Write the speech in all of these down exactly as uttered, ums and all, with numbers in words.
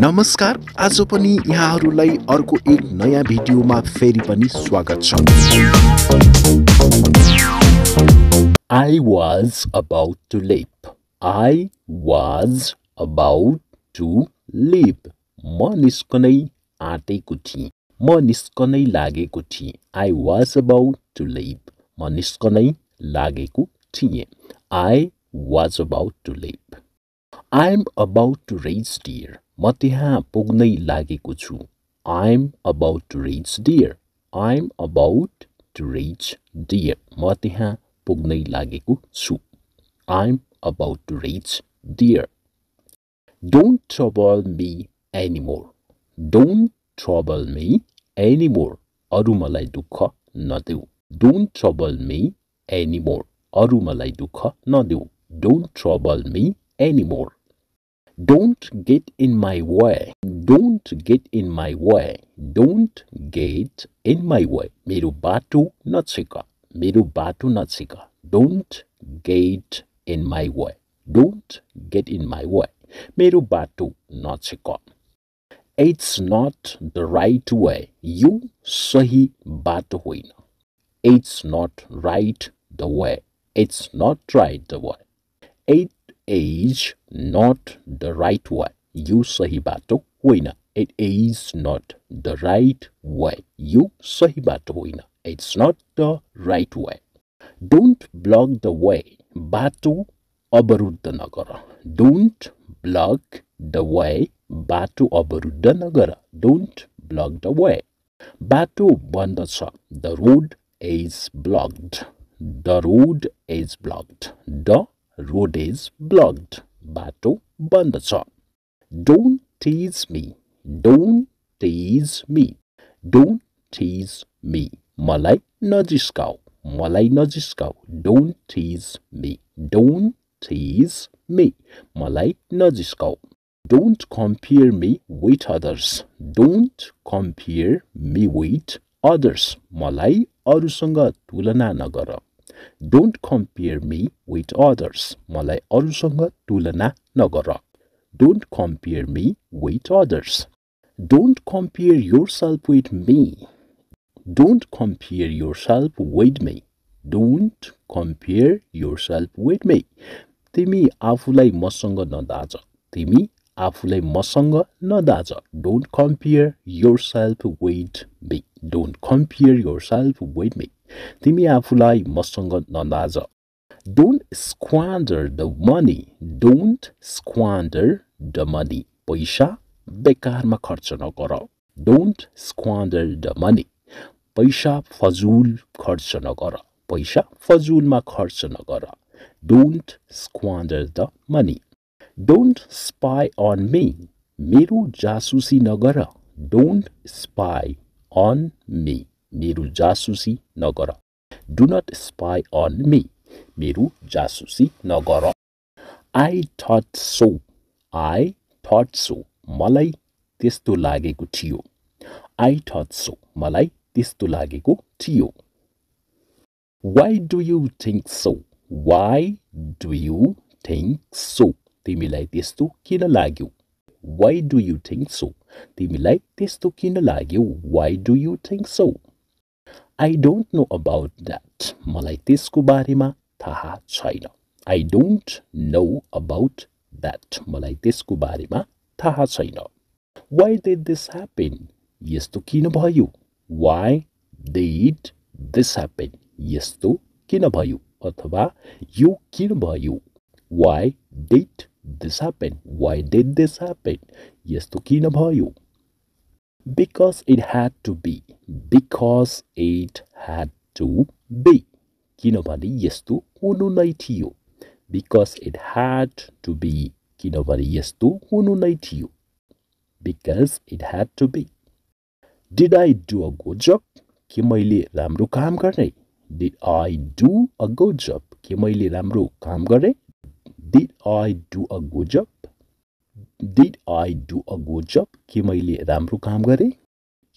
नमस्कार, आज पनि यहाँहरुलाई अर्को एक नयाँ भिडियोमा फेरि पनि स्वागत छ। I was about to leap. I was about to leap. म निस्कनै आँटेको थिएँ। म निस्कनै लागेको थिएँ। I was about to leap. म निस्कनै लागेको थिएँ। I was about to leap. I'm about to raise deer. म त्यहाँ पुग्नै लागेको छु। I'm about to reach deer. I'm about to reach deer. म त्यहाँ पुग्नै लागेको छु। I'm about to reach deer. Don't trouble me anymore. Don't trouble me anymore. अरू मलाई दुःख नदेऊ। Don't trouble me anymore. अरू मलाई दुःख नदेऊ। Don't trouble me anymore. Don't get in my way. Don't get in my way. Don't get in my way. मेरो बाटो नछिका. मेरो बाटो नछिका. Don't get in my way. Don't get in my way. मेरो बाटो नछिका. It's not the right way. यो सही बाटो होइन. It's not right the way. It's not right the way. It is not the right way. यो सही बाटो होइन. It is not the right way. यो सही बाटो होइन. It's not the right way. Don't block the way. बाटो अवरुद्ध नगर. Don't block the way. बाटो अवरुद्ध नगर. Don't block the way. बाटो बन्द छ. The road is blocked. The road is blocked. The road is blocked. Bato banda cha. Don't tease me. Don't tease me. Don't tease me. Malai najiskau. Malai najiskau. Don't tease me. Don't tease me. Malai najiskau. Don't compare me with others. Don't compare me with others. Malai arusanga tulana nagara. Don't compare me with others. मलाई अरूसँग तुलना नगर. Don't compare me with others. Don't compare yourself with me. Don't compare yourself with me. Don't compare yourself with me. तिमी आफूलाई मसँग नदाज. तिमी आफूलाई मसँग नदाज. Don't compare yourself with me. Don't compare yourself with me. तिमी आफूलाई मसँग नदाज. Don't squander the money. Don't squander the money. पैसा बेकारमा खर्च नगर. Don't squander the money. पैसा फजुल खर्च नगर. पैसा फजुलमा खर्च नगर. Don't squander the money. Don't spy on me. मेरो जासुसी नगर. Don't spy on me. मेरो जासुसी नगर. Do not spy on me. मेरो जासुसी नगर. I thought so. I thought so. मलाई त्यस्तो लागेको थियो. I thought so. मलाई त्यस्तो लागेको थियो. Why do you think so? Why do you think so? तिमीलाई त्यस्तो किन लाग्यो? Why do you think so? तिमीलाई त्यस्तो किन लाग्यो? Why do you think so? I don't know about that. मलाई त्यसको बारेमा थाहा छैन. I don't know about that. मलाई त्यसको बारेमा थाहा छैन. Why did this happen? यस्तो किन भयो? Why did this happen? यस्तो किन भयो? अथवा यो किन भयो? Why did this happen? Why did this happen? यस्तो किन भयो? Because it had to be. Because it had to be. किनभने यस्तो हुनु नै थियो. Because it had to be. किनभने यस्तो हुनु नै थियो. Because it had to be. Did I do a good job? के मैले राम्रो काम गरे? Did I do a good job? के मैले राम्रो काम गरे? Did I do a good job? Did I do a good job? के मैले राम्रो काम गरे?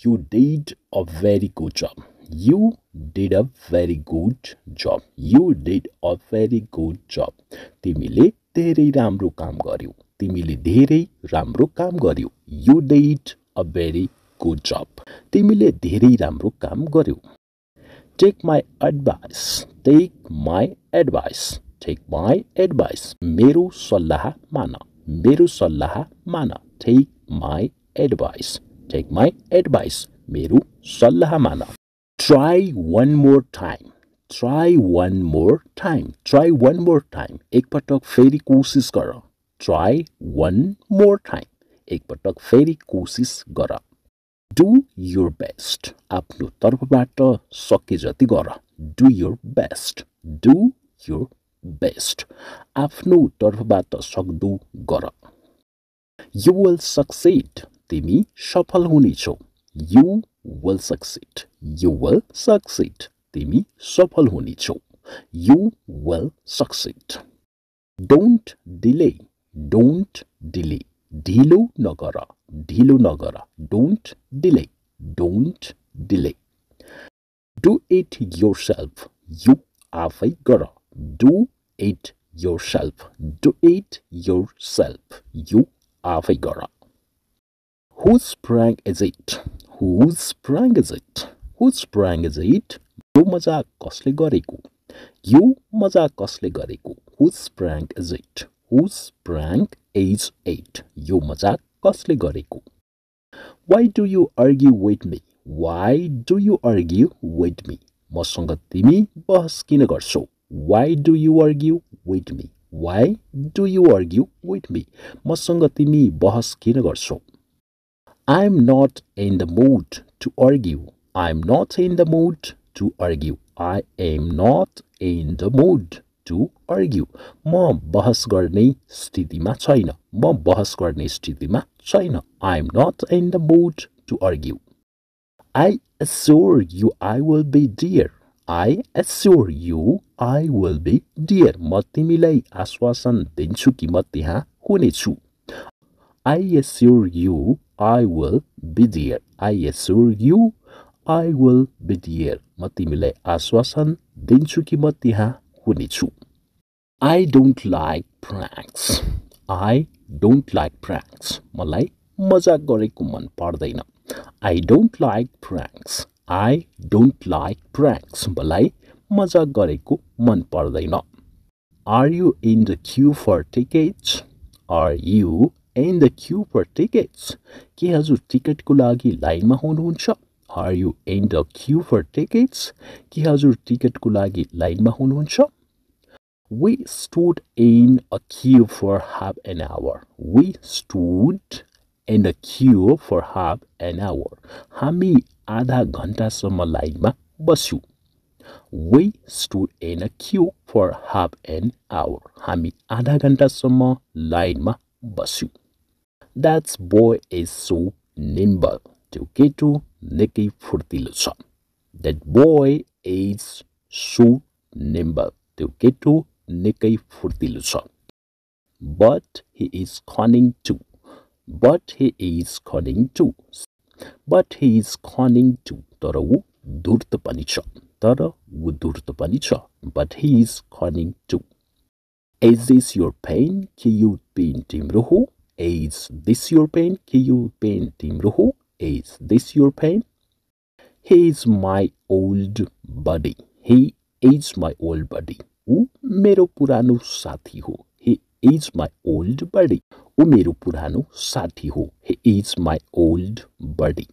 You did a very good job. You did a very good job. You did a very good job. तिमीले धेरै राम्रो काम गर्यौ. तिमीले धेरै राम्रो काम गर्यौ. You did a very good job. तिमीले धेरै राम्रो काम गर्यौ. Take my advice. Take my advice. Take my advice. मेरो सल्लाह माना. मेरो सल्लाह माना. Take my advice. Take my advice. मेरो सल्लाह माना. Try one more time. Try one more time. Try one more time. एक पटक फेरि कोशिश गर. Try one more time. एक पटक फेरि कोशिश गर. Do your best. आफ्नो तर्फबाट सके जति गर. Do your best. Do your best. आफ्नो तर्फबाट सक्दो गर. You will succeed. तिमी सफल हुनेछौ. You will succeed. You will succeed. तिमी सफल हुनेछौ. You will succeed. Don't delay. Don't delay. ढिलो नगर. ढिलो नगर. Don't delay. Don't delay. Do it yourself. You आफै गर. Do it yourself. Do it yourself. You आफै गर. Whose prank is it? Whose prank is it? Whose prank is it? यो मजा कसले गरेको? यो मजा कसले गरेको? Whose prank is it? Whose prank is it? यो मजा कसले गरेको? Why do you argue with me? Why do you argue with me? मसँग तिमी बहस किन गर्छौ? Why do you argue with me? Why do you argue with me? मसँग तिमी बहस किन गर्छौ? I am not in the mood to argue. I am not in the mood to argue. I am not in the mood to argue. म बहस गर्ने स्थितिमा छैन. म बहस गर्ने स्थितिमा छैन. I am not in the mood to argue. I assure you I will be dear. I assure you I will be dear. म तिमीलाई आश्वासन दिन्छु कि म त्यहाँ हुनेछु. I assure you I will be there. I assure you I will be there. म तिमीलाई आश्वासन दिन्छु कि म त्यहाँ हुनेछु. I don't like pranks. I don't like pranks. मलाई मजाक गरेको मन पर्दैन. I don't like pranks. I don't like pranks. मलाई मजाक गरेको मन पर्दैन. Are you in the queue for tickets? Are you in the queue for tickets? के हजुर टिकटको लागि लाइनमा हुनुहुन्छ? Are you in the queue for tickets? के हजुर टिकटको लागि लाइनमा हुनुहुन्छ? We stood in a queue for half an hour. We stood in a queue for half an hour. हामी आधा घण्टासम्म लाइनमा बस्यौ. We stood in a queue for half an hour. हामी आधा घण्टासम्म लाइनमा बस्यौ. That boy is so nimble. त्यो केटो निकै फुर्तिलो छ. That boy is so nimble. त्यो केटो निकै फुर्तिलो छ. But he is cunning too. But he is cunning too. But he is cunning too. तर ऊ धूर्त पनि छ. तर ऊ धूर्त पनि छ. But he is cunning too. Is this your pain? के यो पेन तिम्रो हो? Is this your pain? के यो पेन तिम्रो हो? Is this your pain? He is my old buddy. He is my old buddy. ऊ मेरो पुरानो साथी हो. He is my old buddy. ऊ मेरो पुरानो साथी हो. He is my old buddy.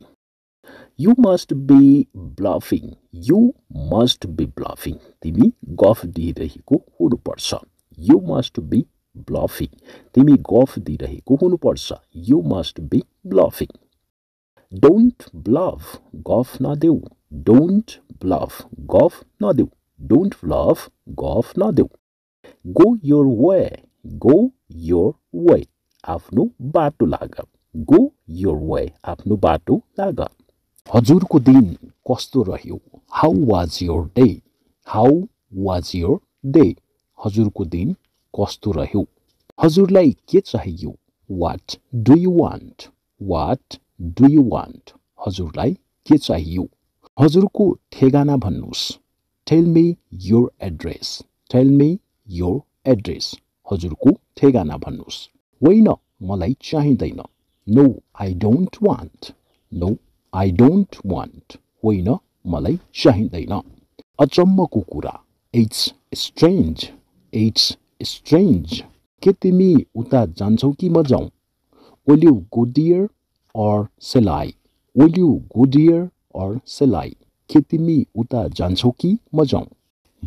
You must be bluffing. You must be bluffing. तिमी गफ दिइरहेको हुनुपर्छ. You must be bluffing. तिमी गफ दिइरहेको हुनुपर्छ. You must be bluffing. Don't bluff. Gaf na deu. Don't bluff. Gaf na deu. Don't bluff. Gaf na deu. Go your way. Go your way. Afno batu laga. Go your way. Afno batu laga. Hazurko din kasto rahyo. How was your day? How was your day? Hazurko din kasto rahyo. Hazurlai ke chahiyo. What do you want? What do you want? हजुरलाई के चाहियो? हजुरको ठेगाना भन्नुस्. Tell me your address. Tell me your address. हजुरको ठेगाना भन्नुस्. होइन मलाई चाहिँदैन. No, I don't want. No, I don't want. Hoina, malai chahindaina. Achammako kura. It's strange. It's strange. के तिमी उता जान्छौ कि म जाऊ? Will you go there or shall I? Will you go there or shall I? के तिमी उता जान्छौ कि म जाऊ?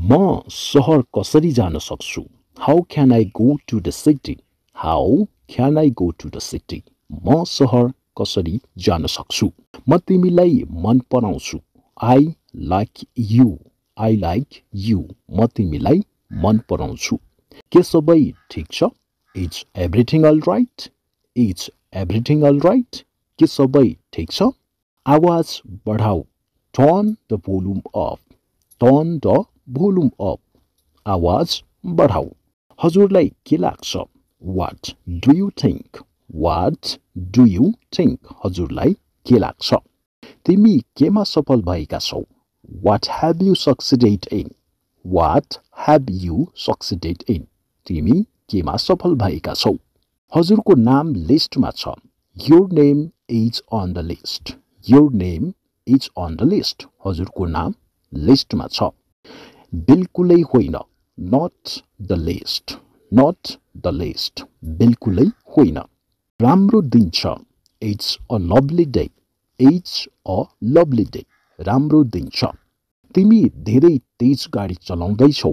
म शहर कसरी जान सक्छु? How can I go to the city? How can I go to the city? म शहर कसरी जान सक्छु? म तिमीलाई मन पराउँछु. I like you. I like you. म तिमीलाई मन पराउँछु. के सबै ठीक छ? Is everything all right? Is everything all right? के सबै ठीक छ? आवाज बढाऊ. Turn the volume up. Turn the volume up. आवाज बढाऊ. हजुरलाई के लाग्छ? What do you think? What do you think? हजुरलाई के लाग्छ? तिमी केमा सफल भएका छौ? What have you succeeded in? What have you succeeded in? तिमी केमा सफल भएका छौ? हजुरको नाम लिस्टमा छ. Your name is on the list. Your name is on the list. हजुरको नाम लिस्टमा छ. बिल्कुलै होइन. Not the list. Not the list. बिल्कुलै होइन. राम्रो दिन छ. It's a lovely day. It's a lovely day. राम्रो दिन छ. तिमी धेरै तेज गाडी चलाउँदै छौ.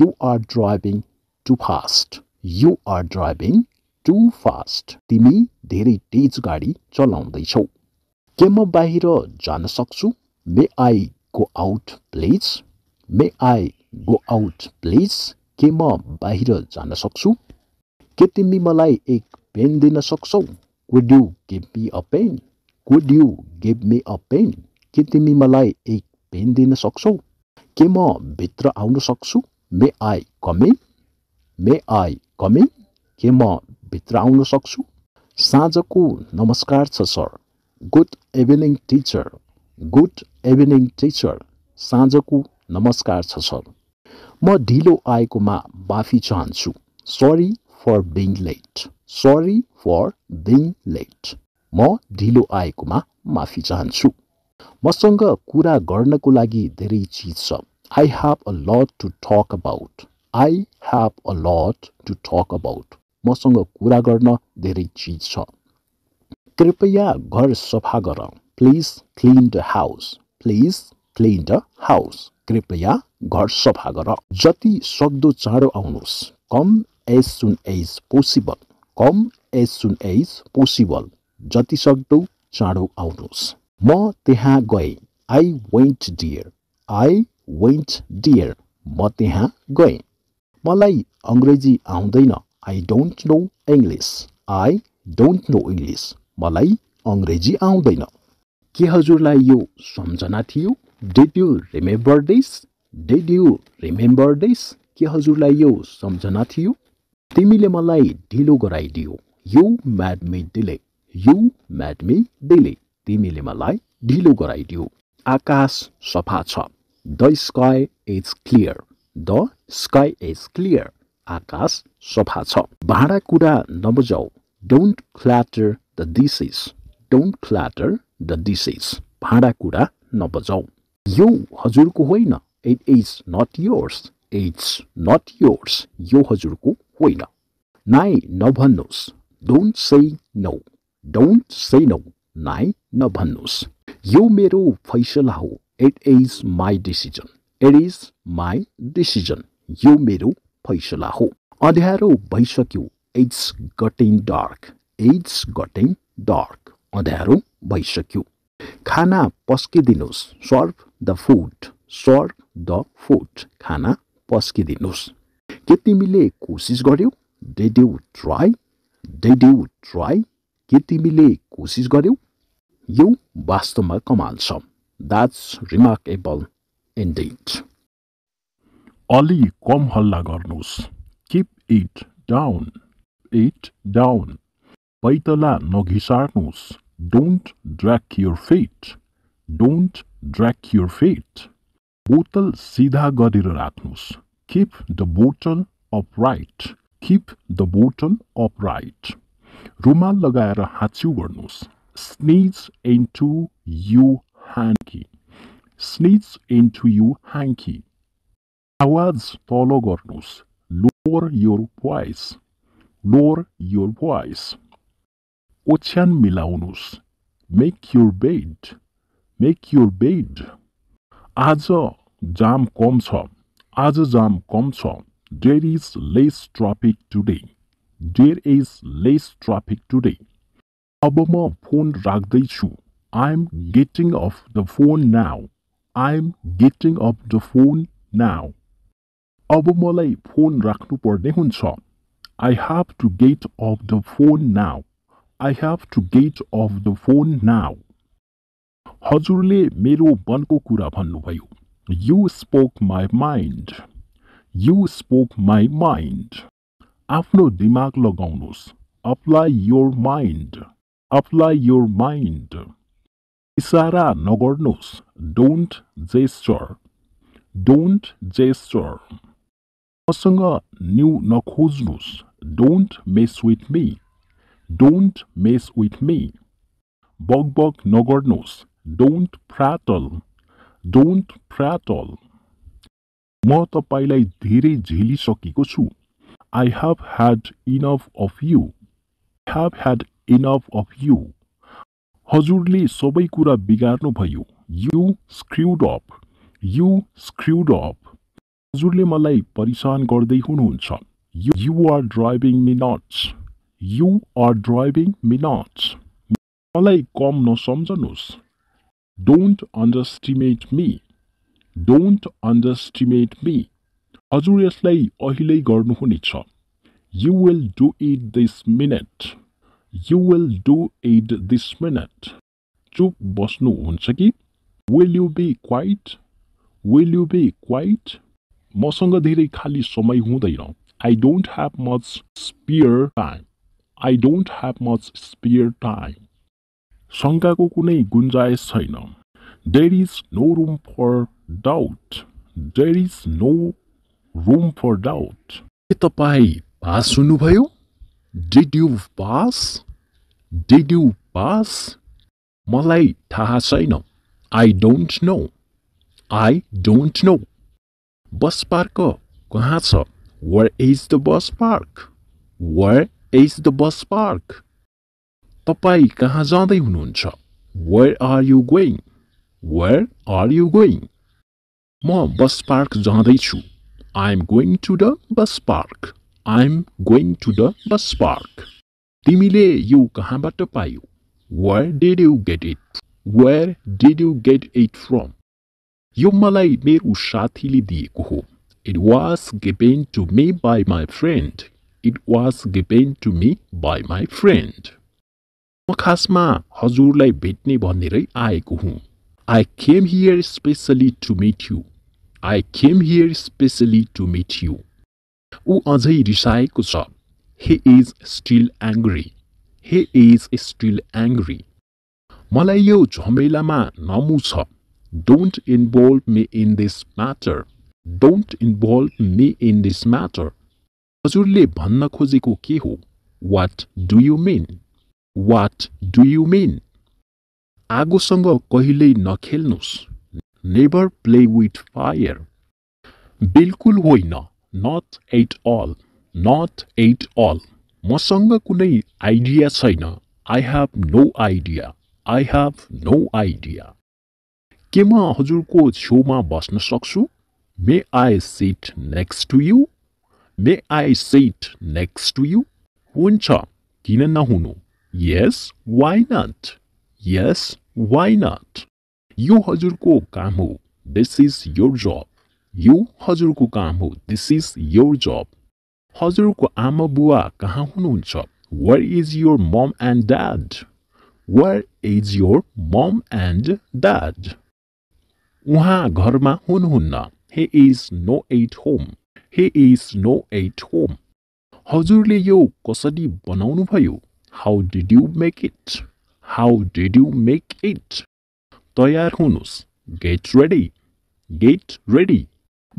You are driving too fast. You are driving too fast. तिमी धेरै तेज गाडी चलाउँदै छौ. के म बाहिर जान सक्छु? May I go out please? May I go out please? के म बाहिर जान सक्छु? के तिमी मलाई एक पेन दिन सक्छौ? Could you give me a pen? Could you give me a pen? के तिमी मलाई एक पेन दिन सक्छौ? के म भित्र आउन सक्छु? May I come in? May I come in? के म भित्र आउन सक्छु? साँझको नमस्कार छ sir. Good evening teacher. Good evening teacher. साँझको नमस्कार छ सर. म ढिलो आएकोमा माफी चाहन्छु. Sorry for being late. Sorry for being late. म ढिलो आएकोमा माफी चाहन्छु. मसँग कुरा गर्नको लागि धेरै चीज छ. I have a lot to talk about. I have a lot to talk about. मसँग कुरा गर्न धेरै चीज छ. कृपया घर सफा गर. Please clean the house. Please clean the house. कृपया घर सफा गर. जति सक्दो चाँडो आउनुहोस्. Come as soon as possible. Come as soon as possible. जति सक्दो चाँडो आउनुहोस्. म त्यहाँ गए. I went there. I went there. म त्यहाँ गए. मलाई अंग्रेजी आउँदैन. I don't know English. I don't know English. मलाई अंग्रेजी आउँदैन. के हजुरलाई यो सम्झना थियो? Did you remember this? Did you remember this? के हजुरलाई यो सम्झना थियो? तिमीले मलाई ढिलो गराइदियो. You made me delay. You made me delay. तिमीले मलाई ढिलो गराइदियो. आकाश सफा छ. The sky is clear. The sky is clear. आकाश सफा छ. भाँडाकुँडा नबजाऊ. Don't clutter the dishes. Don't clutter the dishes. भाँडाकुँडा नबजाऊ. यो हजुरको होइन. It is not yours. It's not yours. यो हजुरको होइन. नाइ नभन्नुहोस्. Don't say no. Don't say no. नाइ नभन्नुहोस्. यो मेरो फैसला हो. It is my decision. It is my decision. यो मेरो फैसला हो. अँध्यारो भइसक्यो. It's getting dark. It's getting dark. अँध्यारो भइसक्यो. खाना पस्किदिनुहोस्. Serve the food. Serve the food. खाना पस्किदिनुहोस्. के तिमीले कोसिस गर्यौ? Did you try? Did you try? के तिमीले कोसिस गर्यौ? यो वास्तवमा कमाल छ. That's remarkable indeed. अलि कम हल्ला गर्नुस्. Keep it down. It down. पैतला नघिसार्नुस्. Don't drag your feet. Don't drag your feet. बोतल सिधा गरेर राख्नुस्. Keep the bottle upright. Keep the bottle upright. रुमाल लगाएर हाँच्यू गर्नुहोस्. स्निज इन्टु यु ह्याङ्की, स्निज इन्टु यु ह्याङ्की. आवाज तल गर्नुहोस्, lower your voice, lower your voice. ओछ्यान मिलाउनुहोस्, make your bed, make your bed. आज जाम कम छ, आज जाम कम छ. There is less traffic today. There is less traffic today. अब म फोन राख्दैछु. I'm getting off the phone now. I'm getting off the phone now. अब मलाई फोन राख्नु पर्ने हुन्छ. I have to get off the phone now. I have to get off the phone now. हजुरले मेरो मनको कुरा भन्नुभयो. You spoke my mind. You spoke my mind. आफ्नो दिमाग लगाउनुहोस्. Apply your mind. Apply your mind. इशारा नगर्नुहोस्. Don't gesture. Don't gesture. मसँग न्यू नखोज्नुहोस्. Don't mess with me. Don't mess with me. बकबक नगर्नुहोस्. Don't prattle. Don't prattle. म तपाईलाई धेरै झेलिसकेको छु. I have had enough of you. I have had enough of you. हजुरले सबै कुरा बिगार्नु भयो. You screwed up. You screwed up. हजुरले मलाई परेशान गर्दै हुनुहुन्छ. You, you are driving me nuts. You are driving me nuts. मलाई कम नसम्झनुहोस्. Don't underestimate me. Don't underestimate me. हजुर यसलाई अहिले गर्नुहुनेछ. You will do it this minute. You will do it this minute. चुप बस्नुहुन्छ कि? Will you be quiet? Will you be quiet? मसँग धेरै खाली समय हुँदैन. I don't have much spare time. I don't have much spare time. शङ्काको कुनै गुन्जाइस छैन. There is no room for doubt. There is no room for doubt. के तपाईं पास हुनुभयो? Did you pass? Did you pass? मलाई थाहा छैन. I don't know. I don't know. Bus park कहाँ छ? Where is the bus park? Where is the bus park? तपाईं कहाँ जाँदै हुनुहुन्छ? Where are you going? Where are you going? म बस पार्क जाँदैछु. I'm going to the bus park. I'm going to the bus park. तिमीले यो कहाँबाट पायौ? Where did you get it? Where did you get it from? यो मलाई मेरो साथीले दिएको हो. It was given to me by my friend. It was given to me by my friend. म खासमा हजुरलाई भेट्ने भनेरै आएको हुँ. I came here specially to meet you. I came here specially to meet you. ऊ अझै रिसाएको छ. He is still angry. He is still angry. मलाई यो झमेलामा नमु छ. Don't involve me in this matter. Don't involve me in this matter. हजुरले भन्न खोजेको के हो? What do you mean? What do you mean? आगोसँग कहिल्यै नखेल्नुहोस्. Never play with fire. बिल्कुल होइन. Not at all. Not at all. मसँग कुनै आइडिया छैन. I have no idea. I have no idea. के म हजुरको छेउमा बस्न सक्छु? May I sit next to you? May I sit next to you? हुन्छ, किन नहुनु? Yes, why not? Yes, why not? यो हजुरको काम हो. This is your job. यो हजुरको काम हो. This is your job. हजुरको आमा बुवा कहाँ हुनुहुन्छ? Where is your mom and dad? Where is your mom and dad? उहाँ घरमा हुनुहुन्न. He is not at home. He is not at home. हजुरले यो कसरी बनाउनु भयो? How did you make it? How did you make it? तयार हुनुहोस्. Get ready. Get ready.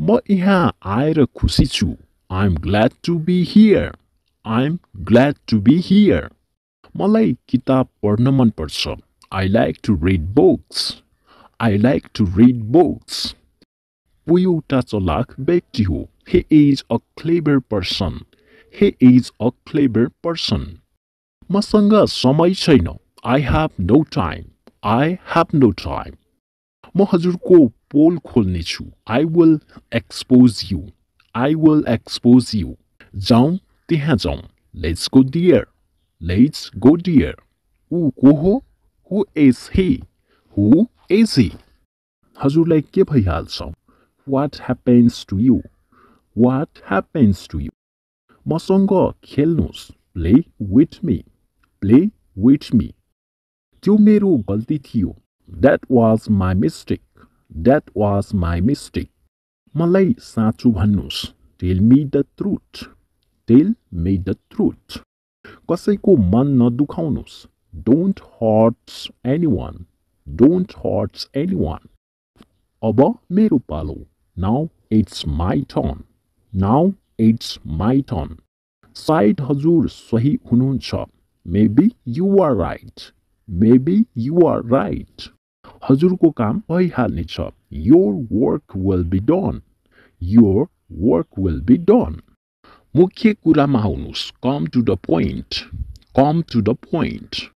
म यहाँ आएर खुसी छु. I'm glad to be here. I'm glad to be here. मलाई किताब पढ्न मन पर्छ. I like to read books. I like to read books. ऊ एउटा चलाक व्यक्ति हो. He is a clever person. He is a clever person. मसँग समय छैन. I have no time. I have no time. म हजुरको पोल खोल्नेछु. I will expose you. I will expose you. जाउँ त्यहाँ जाउँ. Let's go there. Let's go there. ऊ को हो? Who is he? Who is he? हजुरलाई के भइहाल्छ? What happens to you? What happens to you? मसँग खेल्नुस्. Play with me. Play with me. त्यो मेरो गल्ती थियो. That was my mistake. That was my mistake. मलाई साँचो भन्नुस्. Tell me the truth. Tell me the truth. कसैको मन नदुखाउनुस्. Don't hurt anyone. Don't hurt anyone. अब मेरो पालो. Now it's my turn. Now it's my turn. सायद हजुर सही हुनुहुन्छ. Maybe you are right. Maybe you are right. हजुरको काम भइहाल्नेछ. Your work will be done. Your work will be done. मुख्य कुरामा आउनुस्. Come to the point. Come to the point.